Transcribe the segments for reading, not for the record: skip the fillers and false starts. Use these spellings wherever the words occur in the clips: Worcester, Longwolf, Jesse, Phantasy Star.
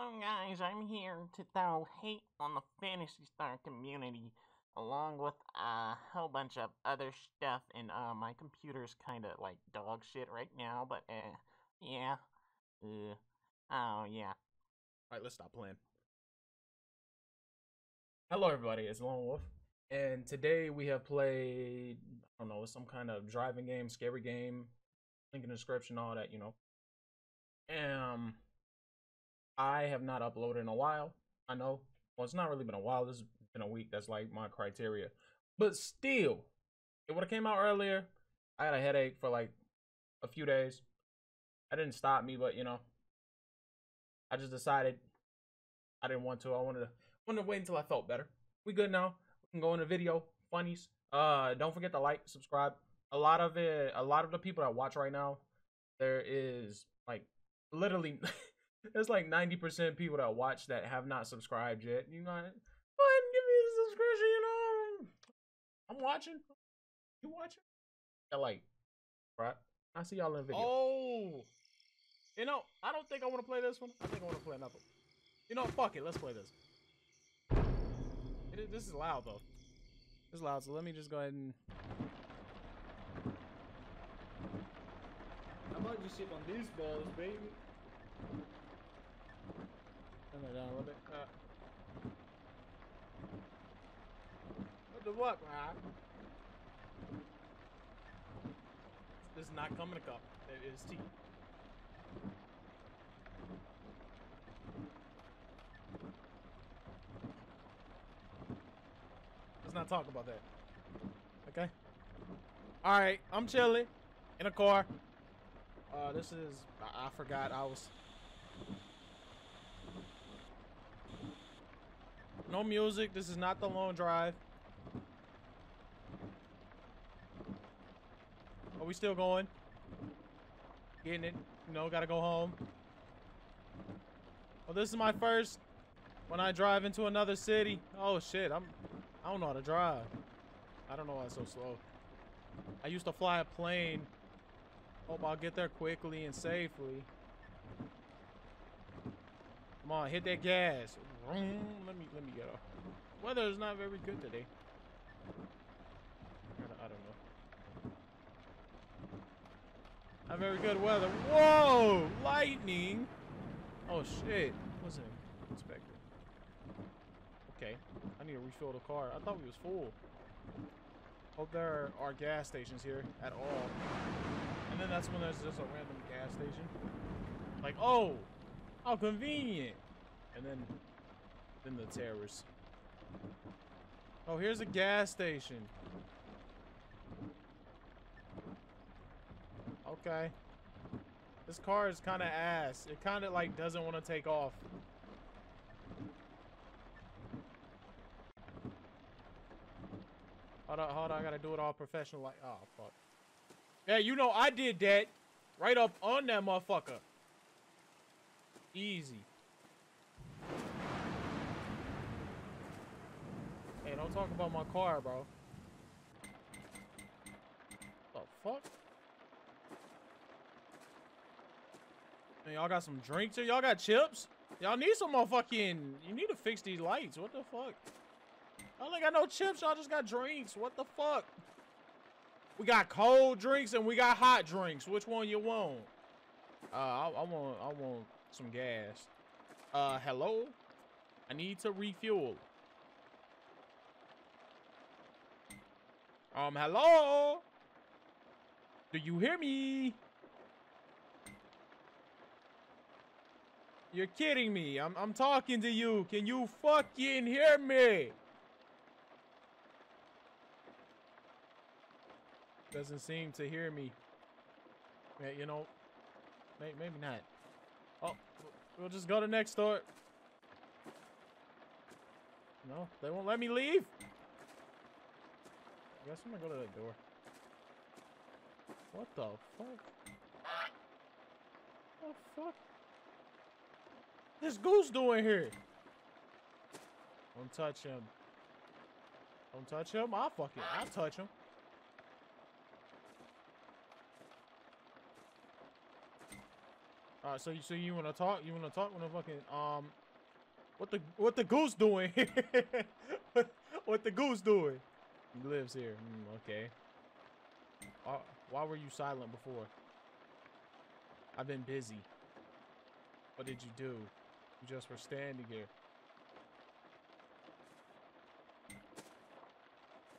Hello guys, I'm here to throw hate on the Phantasy Star community, along with a whole bunch of other stuff, and my computer's kinda like dog shit right now, but yeah. Alright, let's stop playing. Hello everybody, it's Longwolf, and today we have played, I don't know, some kind of driving game, scary game, link in the description, all that, you know. I have not uploaded in a while. I know. Well, it's not really been a while. This has been a week. That's like my criteria. But still, it would have came out earlier. I had a headache for like a few days. That didn't stop me, but you know, I just decided I didn't want to. I wanted to wait until I felt better. We good now. We can go in the video. Funnies. Don't forget to like, subscribe. A lot of the people that watch right now, there is like literally. There's like 90% people that watch that have not subscribed yet. You know, go ahead and give me a subscription, you know. I'm watching. You watching? Yeah, like, right? I see y'all in the video. Oh! You know, I don't think I want to play this one. I think I want to play another one. You know, fuck it. Let's play this. This is loud, though. It's loud, so let me just go ahead and... How about you shit on these balls, baby? Turn it down a little bit. What the fuck, man? This is not coming up. It is tea. Let's not talk about that. Okay? Alright, I'm chilling in a car. This is... I forgot I was... No music. This is not the long drive. Are we still going? Getting it. You know, gotta go home. Well, this is my first when I drive into another city. Oh shit, I don't know how to drive. I don't know why it's so slow. I used to fly a plane. Hope I'll get there quickly and safely. Come on, hit that gas. Let me get off. Weather is not very good today. I don't know. Not very good weather. Whoa! Lightning! Oh shit. Wasn't expected. Okay. I need to refill the car. I thought we was full. Hope there are gas stations here at all. And then that's when there's just a random gas station. Like, oh! How convenient! And then the terrorists. Oh, here's a gas station. Okay. This car is kind of ass. It kind of like doesn't want to take off. Hold on, I gotta do it all professional like, oh fuck. Yeah, you know I did that right up on that motherfucker. Easy. Hey, don't talk about my car, bro. What the fuck? Man, y'all got some drinks here? Y'all got chips? Y'all need some motherfucking... You need to fix these lights. What the fuck? Y'all ain't got no chips. Y'all just got drinks. What the fuck? We got cold drinks and we got hot drinks. Which one you want? I want some gas. Hello? I need to refuel. Hello? Do you hear me? You're kidding me. I'm talking to you. Can you fucking hear me? Doesn't seem to hear me. Yeah, you know, maybe not. Oh, we'll just go to next door. No, they won't let me leave. I guess I'm gonna go to that door. What the fuck? What the fuck? This goose doing here? Don't touch him. Don't touch him. I'll touch him. So you wanna talk? You wanna talk? Wanna fucking what the goose doing? What the goose doing? He lives here. Okay. Why were you silent before? I've been busy. What did you do? You just were standing here.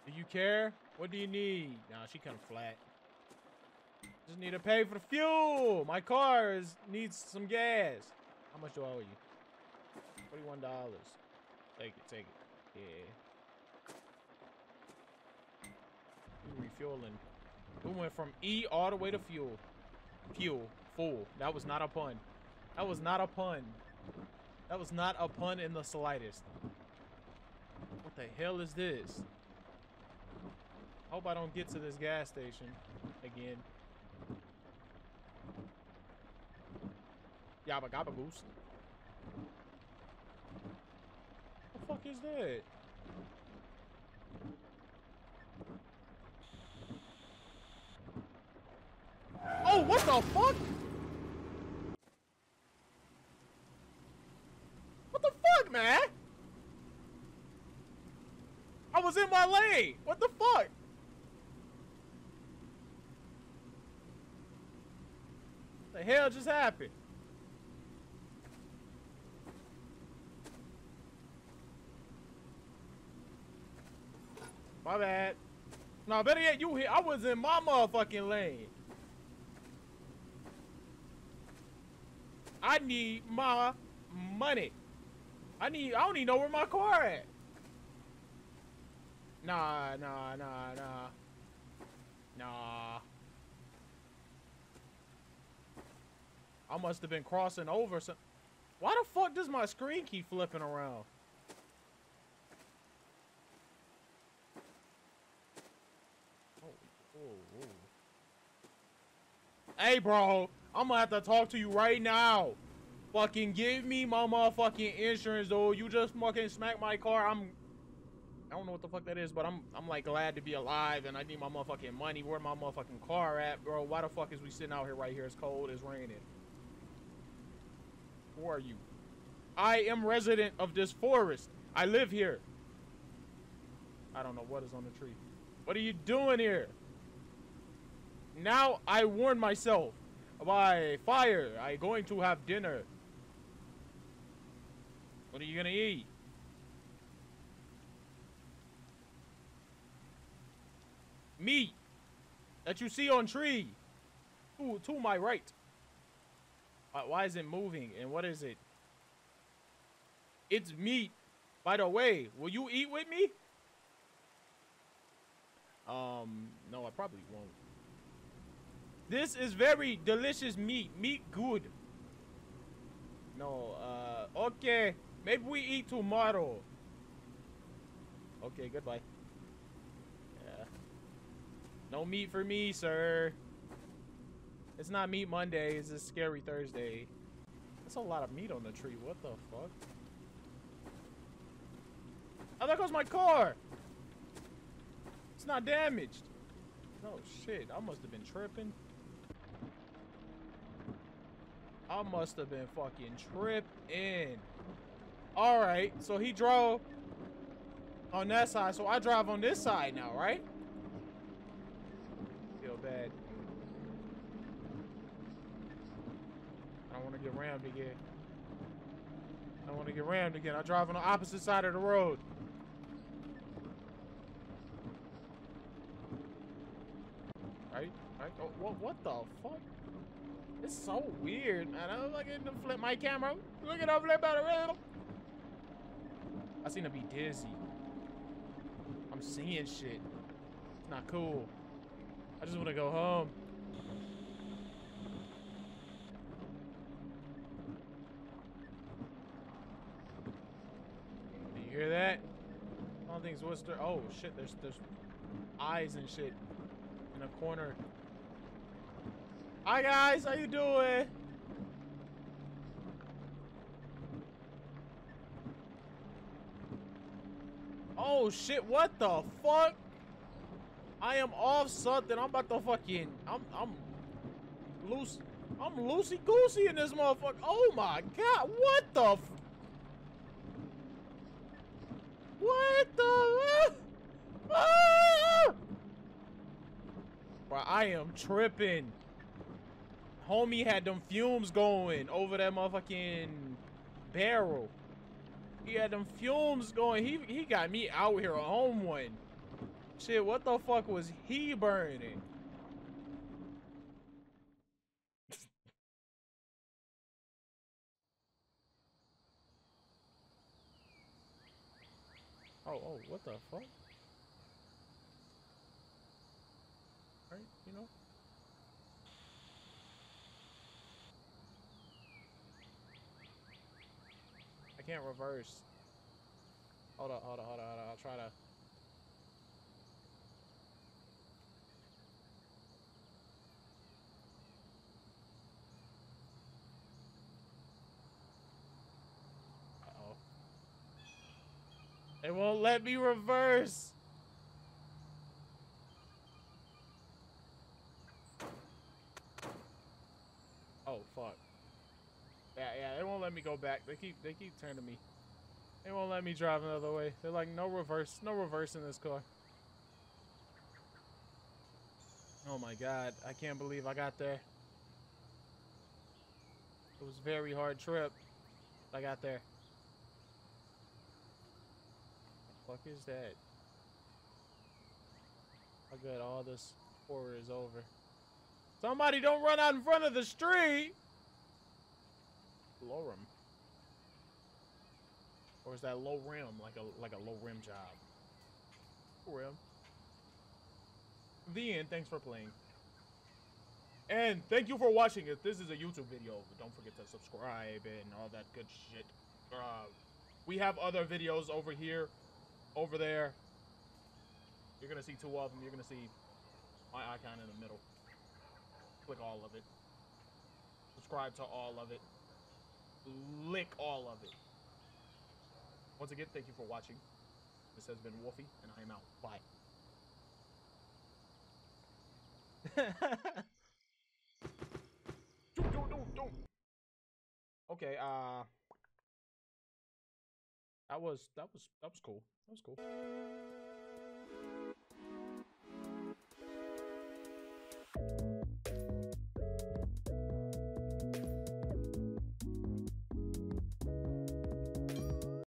Do you care? What do you need? Nah, she kind of flat. Just need to pay for the fuel. My car needs some gas. How much do I owe you? $41. Take it, take it. Yeah. Ooh, refueling. We went from E all the way to fuel. Fuel. Fool. That was not a pun. That was not a pun. That was not a pun in the slightest. What the hell is this? I hope I don't get to this gas station again. Yabba gabba goose. What the fuck is that? Oh, what the fuck? What the fuck, man? I was in my lane. What the fuck? The hell just happened? My bad. No, better yet, you hit. I was in my motherfucking lane. I need my money. I don't even know where my car at. Nah. I must have been crossing over some. Why the fuck does my screen keep flipping around? Oh. Hey, bro. I'm gonna have to talk to you right now. Fucking give me my motherfucking insurance, though. You just fucking smacked my car. I don't know what the fuck that is, but I'm like glad to be alive, and I need my motherfucking money. Where my motherfucking car at, bro? Why the fuck is we sitting out here right here? It's cold, it's raining. Who are you? I am resident of this forest. I live here. I don't know what is on the tree. What are you doing here? Now I warn myself by fire. I going to have dinner. What are you gonna eat? Meat that you see on tree. Ooh, to my right. Why is it moving? And what is it? It's meat. By the way, will you eat with me? No, I probably won't. This is very delicious meat. Meat good. No, okay. Maybe we eat tomorrow. Okay, goodbye. Yeah. No meat for me, sir. It's not Meat Monday. It's a Scary Thursday. That's a lot of meat on the tree. What the fuck? Oh, there goes my car. It's not damaged. Oh, shit. I must have been tripping. I must have been fucking tripping. All right. So he drove on that side. So I drive on this side now, right? Bad. I don't want to get rammed again. I don't want to get rammed again. I drive on the opposite side of the road. Right? Right? Oh, what the fuck? It's so weird, man. I'm looking to flip my camera. Look at over there by the rail. I seem to be dizzy. I'm seeing shit. It's not cool. I just want to go home. Do you hear that? I don't think it's Worcester. Oh shit, there's eyes and shit in a corner. Hi guys, how you doing? Oh shit, what the fuck? I am off something. I'm about to fucking. I'm loose. I'm loosey-goosey in this motherfucker. Oh my god, what the f... What the... Ah! Bro, I am tripping. Homie had them fumes going over that motherfucking barrel. He had them fumes going. He got me out here on one. Shit, what the fuck was he burning? Oh, what the fuck? Right, you know? I can't reverse. Hold on. I'll try to... It won't let me reverse. Oh fuck. Yeah, they won't let me go back. They keep turning me. They won't let me drive another way. They're like, no reverse in this car. Oh my god, I can't believe I got there. It was a very hard trip. I got there. Fuck is that? I got all this horror is over. Somebody don't run out in front of the street. Low rim, or is that low rim like a low rim job? Low rim. The end. Thanks for playing, and thank you for watching. If this is a YouTube video, don't forget to subscribe and all that good shit. We have other videos over here. Over there, you're gonna see two of them. You're gonna see my icon in the middle. Click all of it. Subscribe to all of it. Lick all of it. Once again, thank you for watching. This has been Wolfie, and I am out. Bye. Don't. Okay. That was cool.